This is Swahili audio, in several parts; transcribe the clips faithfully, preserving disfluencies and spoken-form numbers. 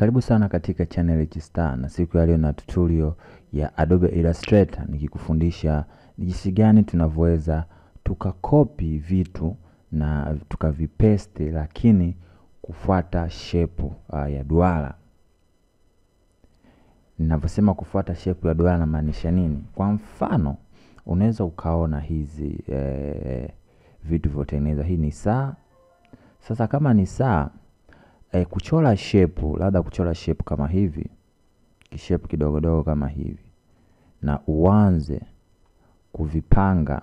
Karibu sana katika channel Richstar, na siku ya leo na tutorial ya Adobe Illustrator nikikufundisha jinsi gani tunavyoweza tukakopi vitu na tukavipaste lakini kufuata shape uh, ya duara. Ninaposema kufuata shape ya duara maanisha nini? Kwa mfano, unaweza ukaona hizi eh, vitu vilivyotengenezwa. Hii ni saa. Sasa kama ni saa, E, kuchora shape, labda kuchora shape kama hivi, kishape kidogo dogo kama hivi, na uanze kuvipanga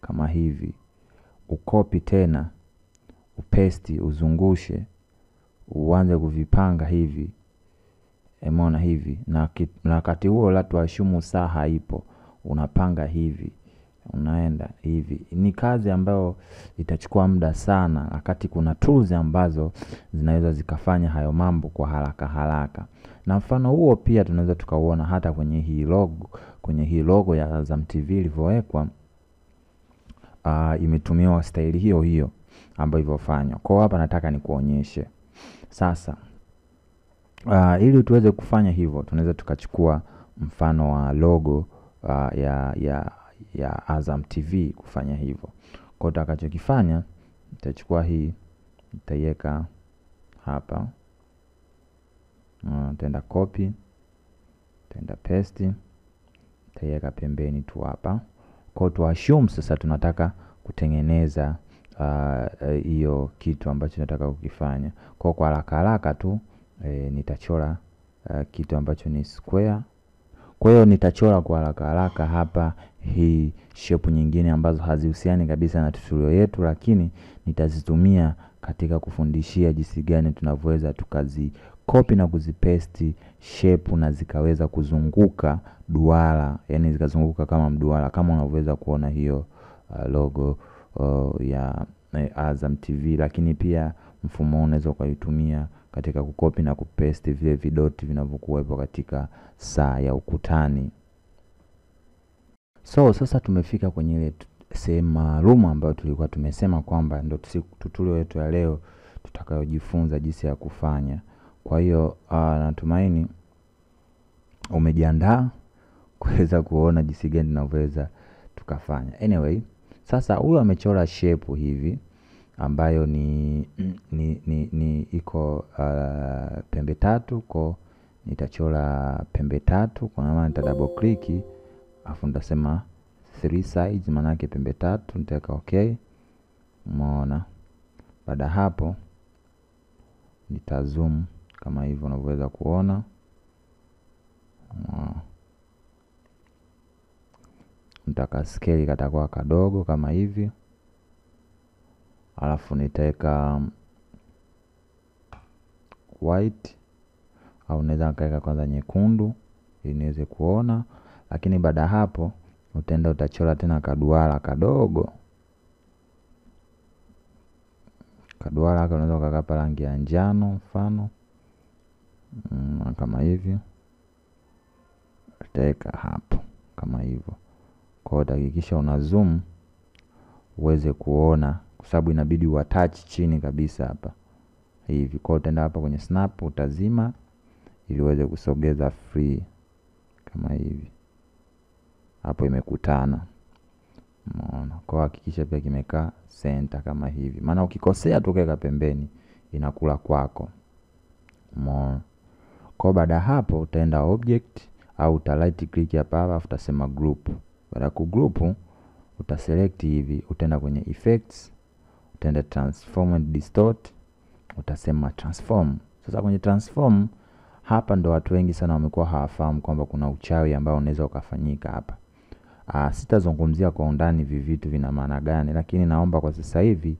kama hivi, ukopi tena, upesti, uzungushe, uanze kuvipanga hivi, emona hivi, na wakati huo la tuashumu saa haipo, unapanga hivi, unaenda hivi. Ni kazi ambayo itachukua muda sana, wakati kuna tools ambazo zinaweza zikafanya hayo mambo kwa haraka haraka. Na mfano huo pia tunaweza tukauona hata kwenye hii logo, kwenye hii logo ya Azam T V ilivyowekwa, uh, imetumiwa staili hiyo hiyo ambayo ilivyofanywa. Kwa hapa nataka nikuonyeshe. Sasa uh, ili tuweze kufanya hivyo, tunaweza tukachukua mfano wa logo uh, ya ya ya Azam T V kufanya hivyo. Kwa utakachokifanya, nitachukua hii, nitaiweka hapa, nitaenda copy, nitaenda paste, nitaiweka pembeni tu hapa. Kwa tu assume sasa tunataka kutengeneza hiyo uh, uh, kitu ambacho tunataka kukifanya. Kwa kwa haraka haraka tu eh, nitachora uh, kitu ambacho ni square. Kwa hiyo nitachora kwa haraka haraka hapa hii shape nyingine ambazo hazihusiani kabisa na tutorial yetu, lakini nitazitumia katika kufundishia jinsi gani tunavyoweza tukazi copy na kuzipaste shape na zikaweza kuzunguka duara, yani zikazunguka kama mduara kama unavyoweza kuona hiyo uh, logo uh, ya uh, Azam T V. Lakini pia mfumo unaweza kuitumia katika kukopi na kupaste vile vidoti vinavyokuwepo katika saa ya ukutani. So sasa tumefika kwenye ile sehemu maalum ambayo tulikuwa tumesema kwamba ndio tutorial yetu ya leo tutakayojifunza jinsi ya kufanya. Kwa hiyo uh, natumaini umejiandaa kuweza kuona jinsi gani tunaweza tukafanya. Anyway, sasa huyu amechora shape hivi ambayo ni ni ni, ni iko uh, pembe tatu. Kwa nitachora pembe tatu, kwa maana nita double click afu ndasema three sides, maana yake pembe tatu. Nitaweka okay, umeona. Baada hapo nita zoom kama hivyo unavyoweza kuona. Uh, nitaka scale katakuwa kadogo kama hivi, alafu nitaweka white au naweza nikaweka kwanza nyekundu ili niweze kuona. Lakini baada hapo utaenda utachora tena kaduara kadogo. Kaduara unaweza ukakapa rangi ya njano mfano mm, kama hivyo. Utaweka hapo kama hivyo. Kwa utahakikisha una zoom uweze kuona, kwa sababu inabidi uattach chini kabisa hapa hivi. Kwa utaenda hapa kwenye snap utazima ili uweze kusogeza free kama hivi. Hapo imekutana, unaona. Kwa hakikisha pia kimekaa center kama hivi, maana ukikosea tukaweka pembeni inakula kwako, unaona. Kwa baada hapo utaenda object au uta right click hapa hapa afu utasema group. Baada ku group utaselect hivi, utaenda kwenye effects, utaenda transform and distort, utasema transform. Sasa kwenye transform hapa ndo watu wengi sana wamekuwa hawafahamu kwamba kuna uchawi ambao unaweza ukafanyika hapa. Ah, sitazungumzia kwa undani vivitu vina maana gani, lakini naomba kwa sasa hivi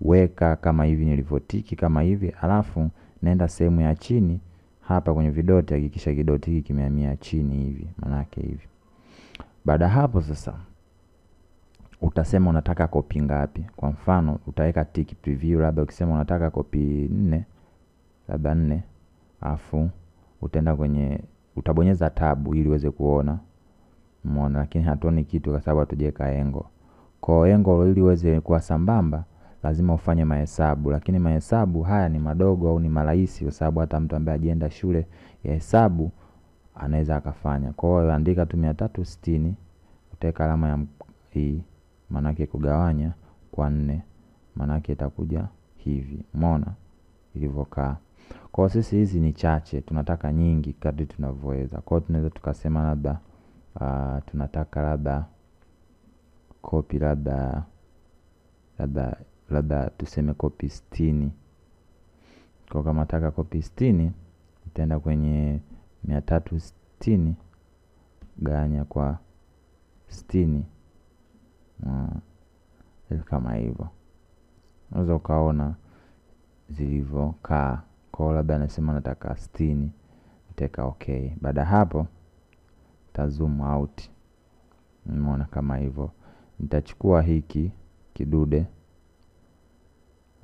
weka kama hivi nilivotiki kama hivi, alafu nenda sehemu ya chini hapa kwenye vidoti, hakikisha kidoti hiki kimehamia chini hivi, maana yake hivi. Baada hapo sasa utasema unataka copy ngapi. Kwa mfano utaweka tick preview, labda ukisema unataka copy nne, labda nne, afu utaenda kwenye utabonyeza tabu ili uweze kuona, umeona. Lakini hatuoni kitu kwa sababu hatujaweka engo. Kwa engo ili uweze kuwa sambamba lazima ufanye mahesabu, lakini mahesabu haya ni madogo au ni marahisi, kwa sababu hata mtu ambaye ajienda shule ya hesabu anaweza akafanya. Kwa hiyo andika tu mia tatu sitini, utaweka alama ya hii, maana yake kugawanya kwa nne, maana yake itakuja hivi. Umeona ilivyokaa? Kwa sisi hizi ni chache, tunataka nyingi kadri tunavyoweza. Kwa hiyo tunaweza tukasema labda uh, tunataka labda copy labda labda labda tuseme copy sitini. Kwa kama nataka copy sitini, nitaenda kwenye mia tatu sitini ganya kwa sitini. Uh, kama hivyo unaweza ukaona zilivyo kaa. Kwa hiyo labda nasema nataka sitini, nitaweka okay. Baada hapo ta zoom out. Umeona kama hivyo. Nitachukua hiki kidude,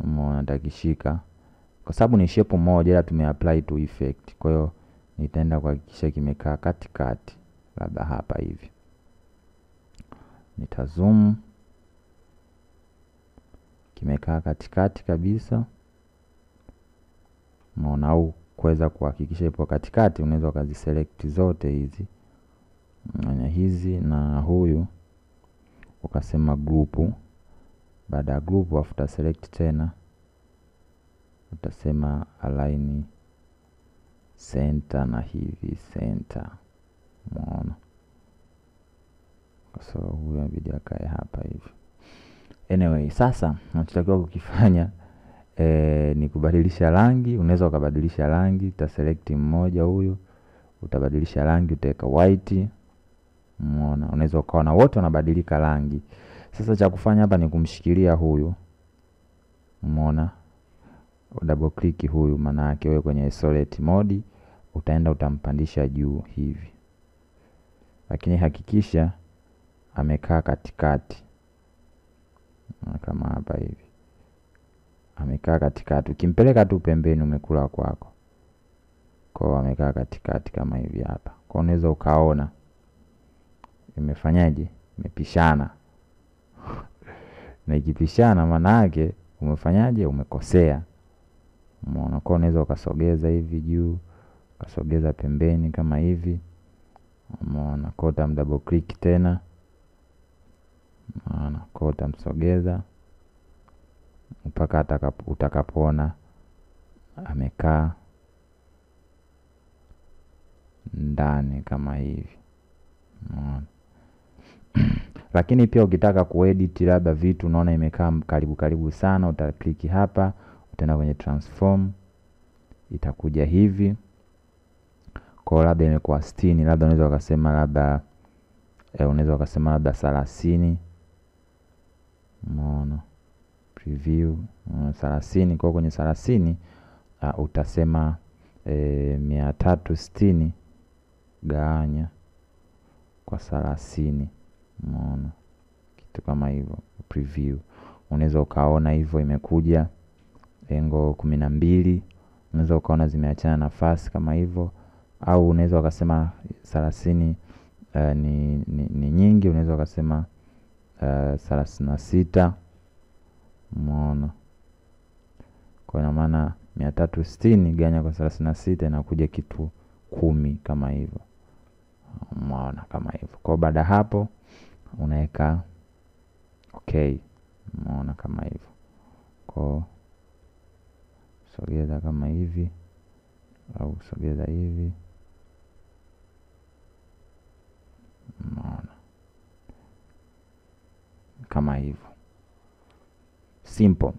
umeona, nitakishika kwa sababu ni shape moja ila tumeapply to effect. Kwa hiyo nitaenda kuhakikisha kimekaa katikati labda hapa hivi. Nitazoom kimekaa katikati kabisa. Unaona, au kuweza kuhakikisha ipo katikati, unaweza kuziselect zote hizi, na hizi na huyu, ukasema group. Baada ya group after select tena utasema align center na hivi center. Unaona, kwa sababu huyu video kae hapa hivi. Anyway, sasa tunatakiwa kukifanya E, ni kubadilisha rangi. Unaweza ukabadilisha rangi, utaselect mmoja huyu, utabadilisha rangi, utaweka white. Umeona, unaweza ukaona wote wanabadilika rangi. Sasa cha kufanya hapa ni kumshikilia huyu, umeona, double click huyu, maana yake wewe kwenye isolate mode utaenda utampandisha juu hivi, lakini hakikisha amekaa katikati kama hapa hivi. Amekaa katikati. Ukimpeleka tu pembeni umekula kwako. Kwa hiyo amekaa katikati kama hivi hapa. Kwa unaweza ukaona imefanyaje? Imepishana. Na ikipishana maana yake umefanyaje? Umekosea. Umeona? Kwa unaweza ukasogeza hivi juu, ukasogeza pembeni kama hivi. Umeona? Kwa utam double click tena. Umeona? Kwa utamsogeza mpaka utakapoona amekaa ndani kama hivi. Unaona? Lakini pia ukitaka kuedit labda vitu unaona imekaa karibu karibu sana, utakliki hapa, utaenda kwenye transform, itakuja hivi. Kwa labda imekuwa sitini, labda unaweza ukasema labda eh, unaweza ukasema labda thelathini. Unaona? Preview thelathini. Kwa kwenye thelathini uh, utasema e, mia tatu sitini gawanya kwa thelathini. Unaona? Kitu kama hivyo. Preview. Unaweza ukaona hivyo imekuja lengo kumi na mbili. Unaweza ukaona zimeachana nafasi kama hivyo, au unaweza ukasema thelathini uh, ni, ni ni nyingi, unaweza ukasema uh, thelathini na sita. Umeona? Kwa ina maana mia tatu sitini gawanya kwa thelathini na sita inakuja kitu kumi kama hivyo. Umeona kama hivyo. Kwa baada hapo unaweka okay. Umeona kama hivyo. Kwa sogeza kama hivi au sogeza hivi. Umeona kama hivyo. Simple.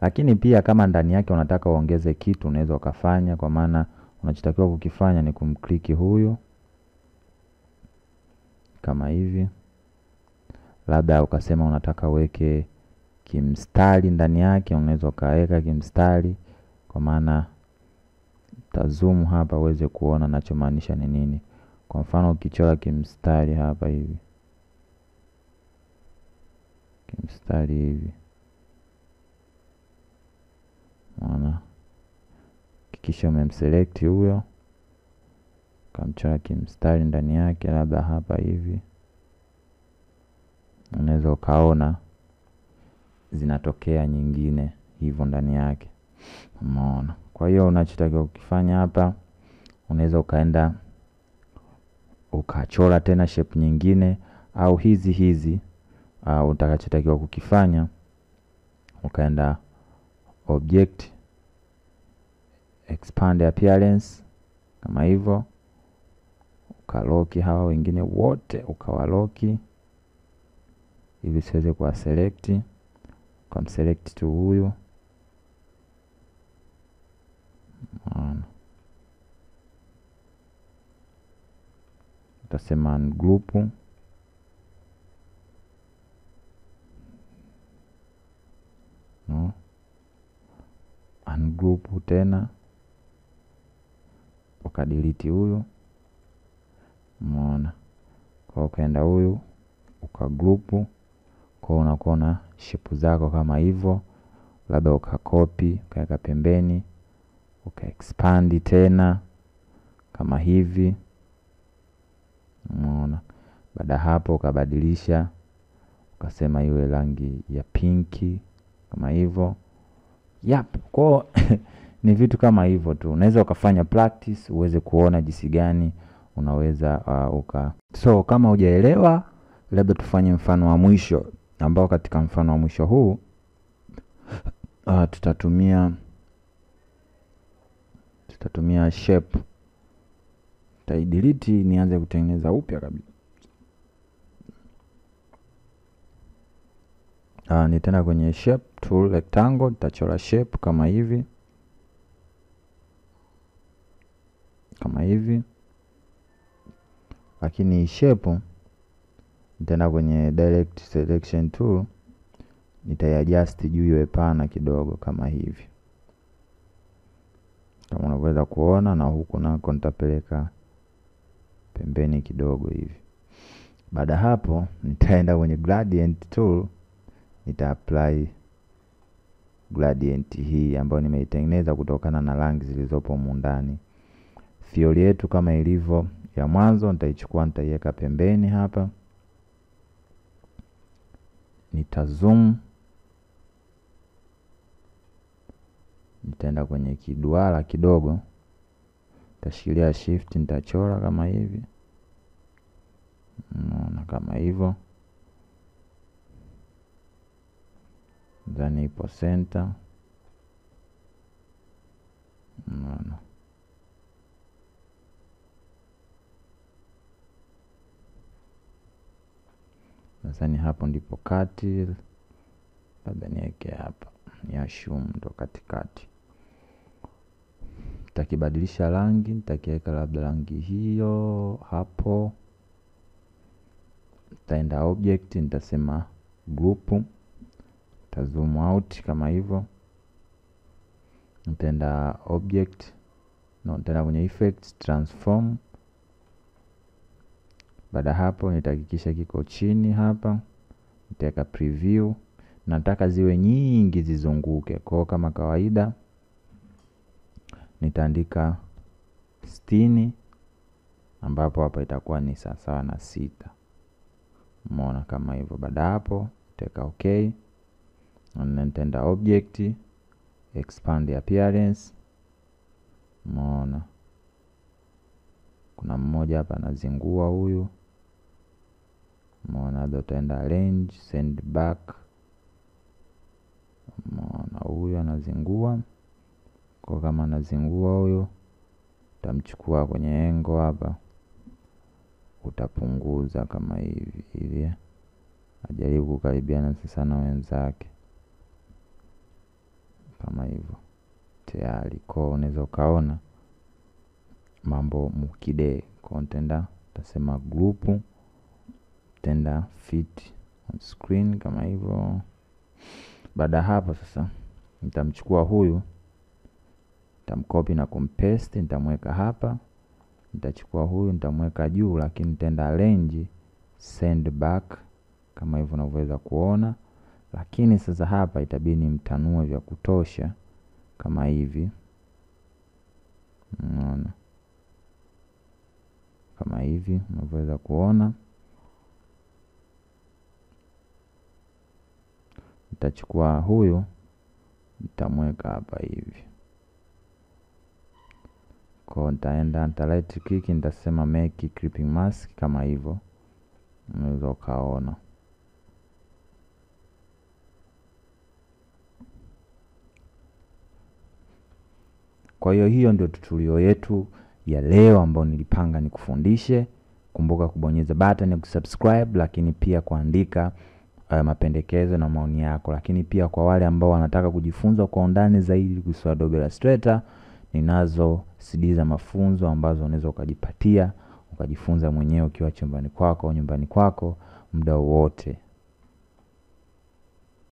Lakini pia kama ndani yake unataka uongeze kitu unaweza ukafanya. Kwa maana unachotakiwa kukifanya ni kumkliki huyo kama hivi, labda ukasema unataka uweke kimstari ndani yake, unaweza ukaweka kimstari. Kwa maana tazoom hapa uweze kuona ninachomaanisha ni nini. Kwa mfano ukichora kimstari hapa hivi, kimstari hivi, unaona, hakikisha umemselect huyo, kamchora kimstari ndani yake labda hapa hivi. Unaweza ukaona zinatokea nyingine hivyo ndani yake. Umeona? Kwa hiyo unachotakiwa ukifanya hapa, unaweza ukaenda ukachora tena shape nyingine au hizi hizi. Uh, utakachotakiwa kukifanya, ukaenda object, expand appearance kama hivyo, ukaloki hawa wengine wote, ukawaloki ili siweze kuwa select. Ukamselect tu huyu. Utasema ungroup. No. Ungroup tena. Ukadelete huyu. Umeona? Kwa ukaenda huyu, ukagroup. Kwa unakuwa na shape zako kama hivyo. Labda ukakopi, ukaweka pembeni, ukaexpand tena kama hivi. Umeona? Baada hapo ukabadilisha, ukasema iwe rangi ya pinki kama hivyo. Yap, kwa ni vitu kama hivyo tu. Unaweza ukafanya practice uweze kuona jinsi gani unaweza uh, uka. So kama hujaelewa, labda tufanye mfano wa mwisho, ambao katika mfano wa mwisho huu uh, tutatumia tutatumia shape. Taidelete nianze kutengeneza upya kabisa. Ah uh, nitaenda kwenye shape tool rectangle, nitachora shape kama hivi. Kama hivi. Lakini shape nitaenda kwenye direct selection tool, nitaiadjust juu iwe pana kidogo kama hivi. Kama unaweza kuona, na huko nako nitapeleka pembeni kidogo hivi. Baada hapo nitaenda kwenye gradient tool, nita apply gradient hii ambayo nimeitengeneza kutokana na rangi zilizopo mundani. Theory yetu kama ilivyo ya mwanzo, nitaichukua nitaiweka pembeni hapa. Nita zoom. Nitaenda kwenye kiduara kidogo. Nitashikilia shift, nitachora kama hivi. Unaona kama hivyo. Ndani ipo center. Unaona. Sasa ni hapo ndipo kati. Labda niweke hapa. Niashume ndo katikati. Nitakibadilisha rangi, nitakiweka labda rangi hiyo hapo. Nitaenda object, nitasema group. Nitazoom out kama hivyo. Nitaenda object. No, nitaenda kwenye effects, transform. Baada hapo nitahakikisha kiko chini hapa. Nitaweka preview. Nataka ziwe nyingi zizunguke. Kwa kama kawaida nitaandika sitini, ambapo hapa itakuwa ni sawa na sita. Umeona kama hivyo. Baada hapo nitaweka okay. Na nitaenda object, expand appearance. Umeona? Kuna mmoja hapa anazingua huyu. Umeona? Ndio tutaenda range, send back. Umeona huyu anazingua. Kwa kama anazingua huyu, utamchukua kwenye engo hapa. Utapunguza kama hivi ili ajaribu kukaribiana sasa na wenzake. Kama hivyo. Tayari kwa unaweza kaona mambo mukide. Kwa nitenda utasema group, tenda fit on screen kama hivyo. Baada hapo sasa nitamchukua huyu, nitamcopy na kumpaste, nitamweka hapa. Nitachukua huyu nitamweka juu, lakini nitenda range, send back kama hivyo unavyoweza kuona. Lakini sasa hapa itabidi mtanue vya kutosha kama hivi. Unaona? Kama hivi unaweza kuona. Nitachukua huyu, nitamweka hapa hivi. Kwa nitaenda, nita right click, nitasema make clipping mask kama hivyo. Unaweza kaona. Kwa hiyo hiyo ndio tutorial yetu ya leo ambayo nilipanga nikufundishe. Kumbuka kubonyeza button ya kusubscribe, lakini pia kuandika uh, mapendekezo na maoni yako. Lakini pia kwa wale ambao wanataka kujifunza kwa undani zaidi kuhusu Adobe Illustrator, ninazo C D za mafunzo ambazo unaweza ukajipatia, ukajifunza mwenyewe ukiwa chumbani kwako, nyumbani kwako, muda wote.